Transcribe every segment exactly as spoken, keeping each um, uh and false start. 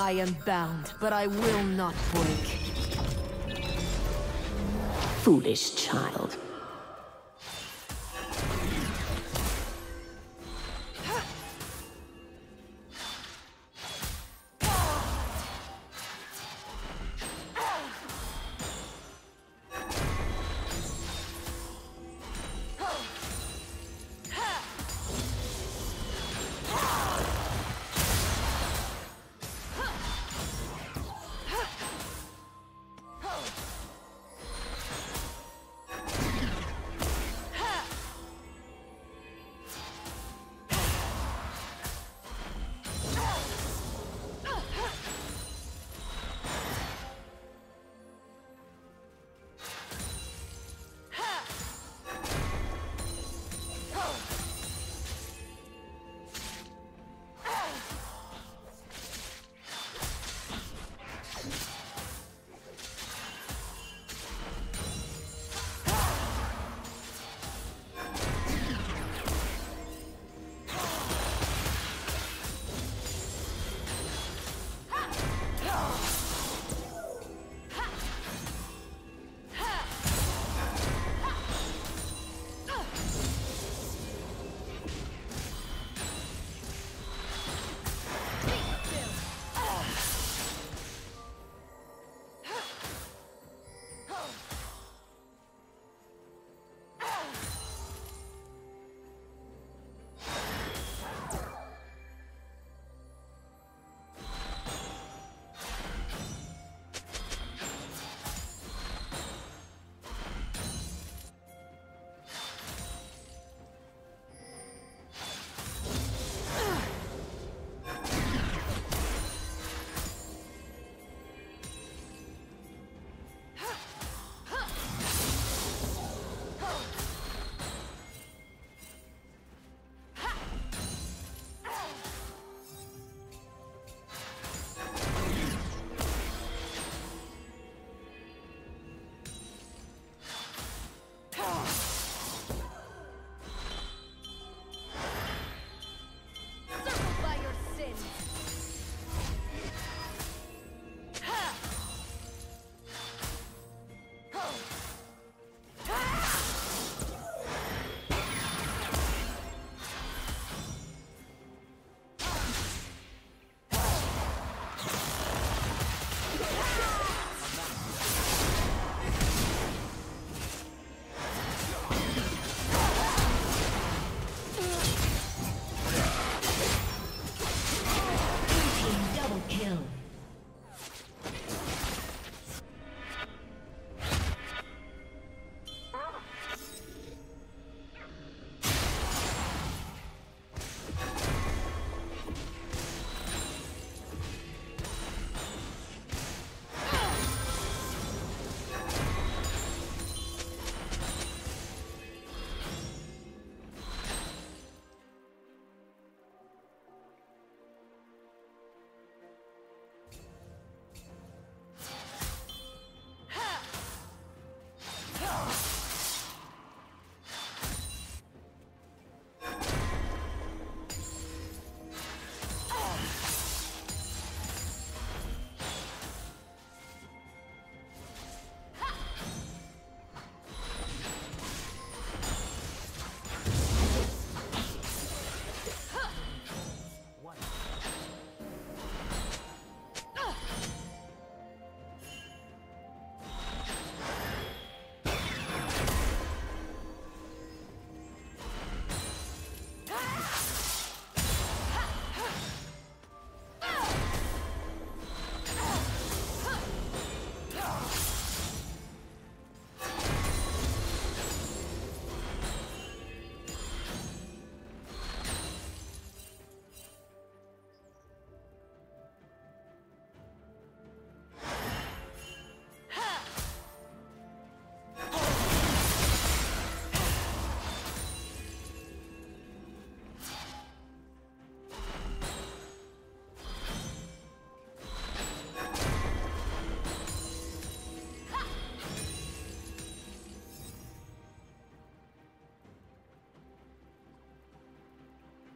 I am bound, but I will not break. Foolish child.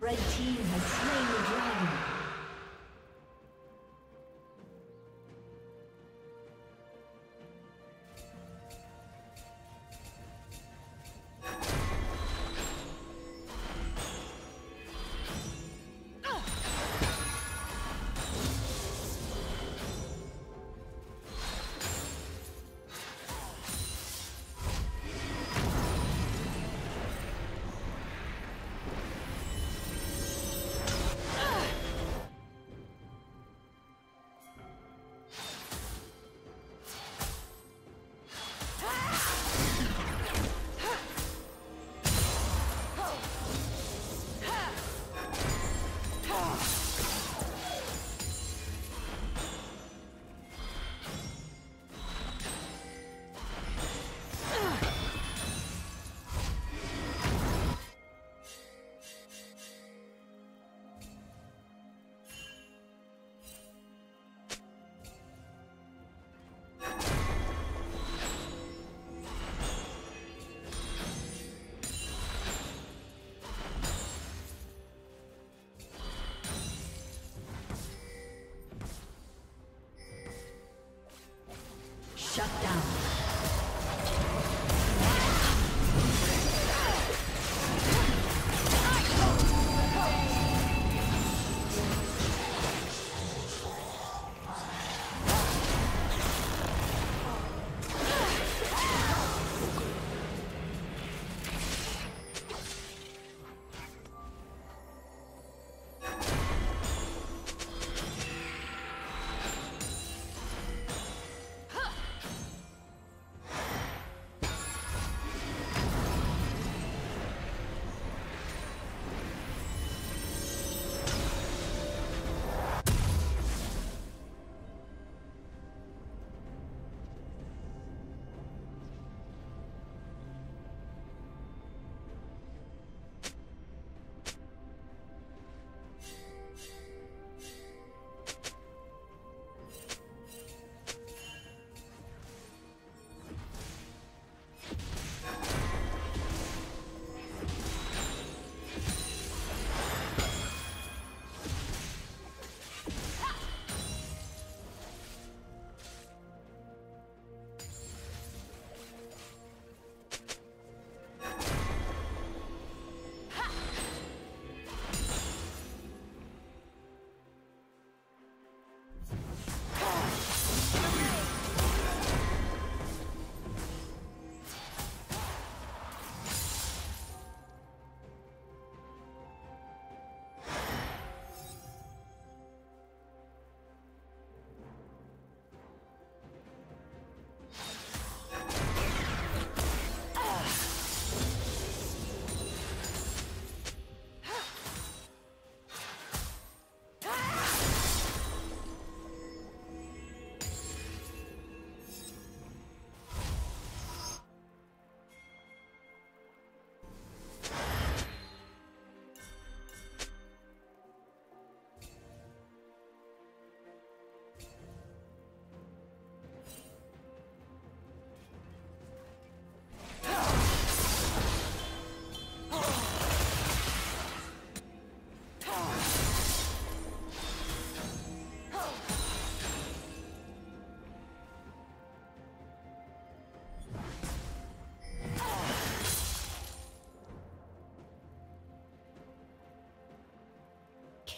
Red team has slain the dragon. Shut down.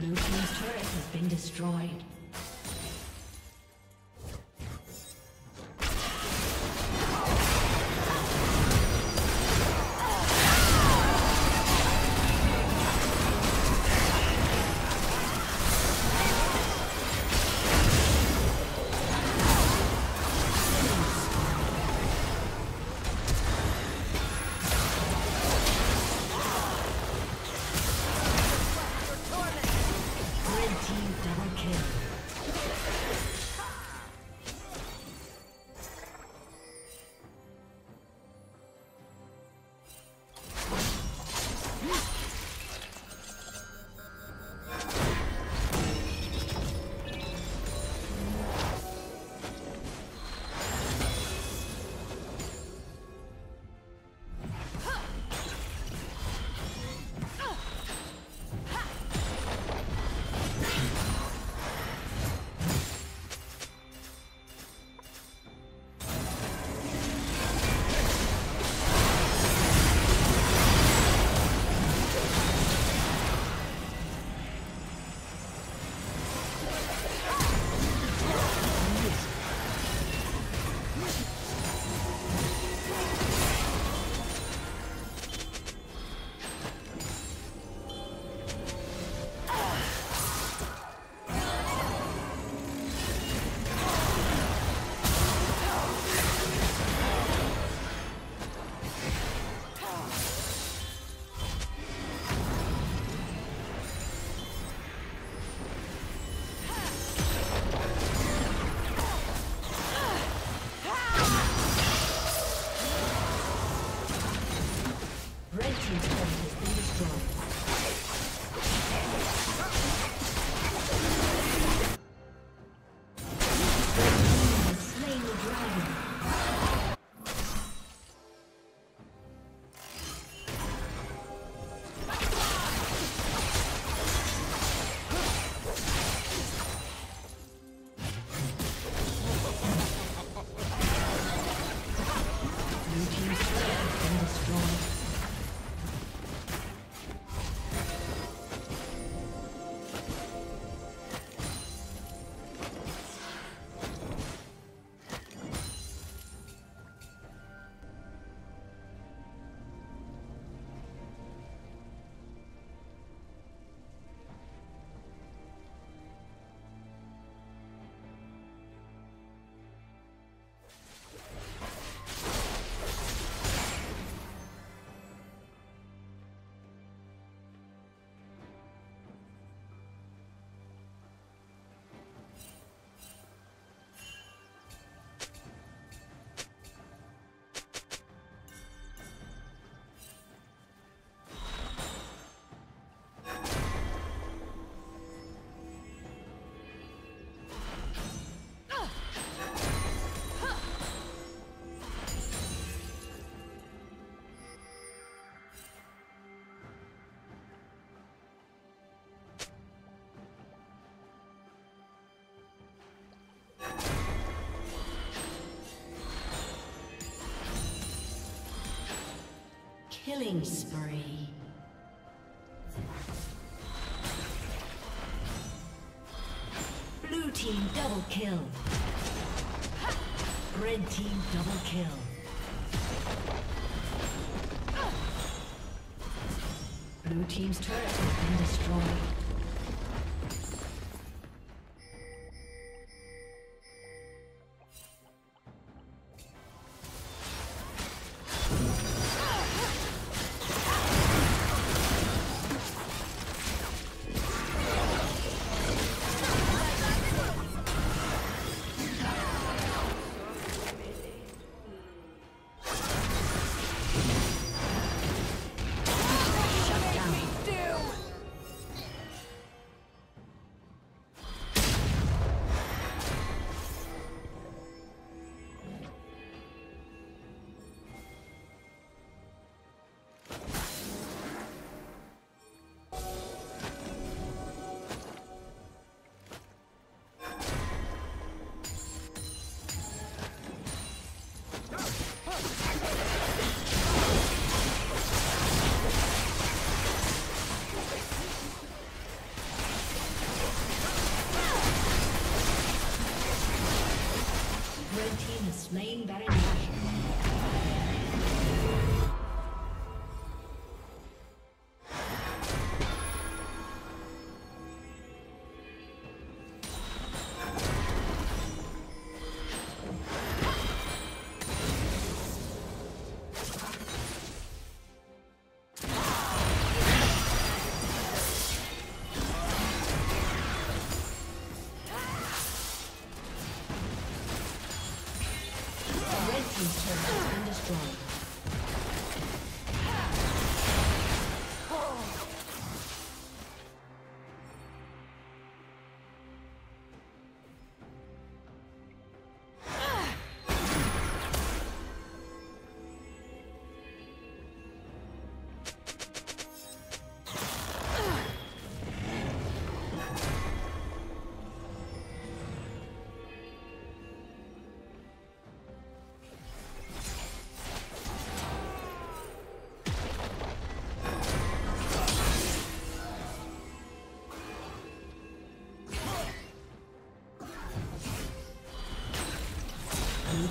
Blue team's turret has been destroyed. Team double kill. Killing spree. Blue team double kill. Red team double kill. Blue team's turret has been destroyed.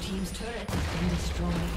Team's turret has been destroyed.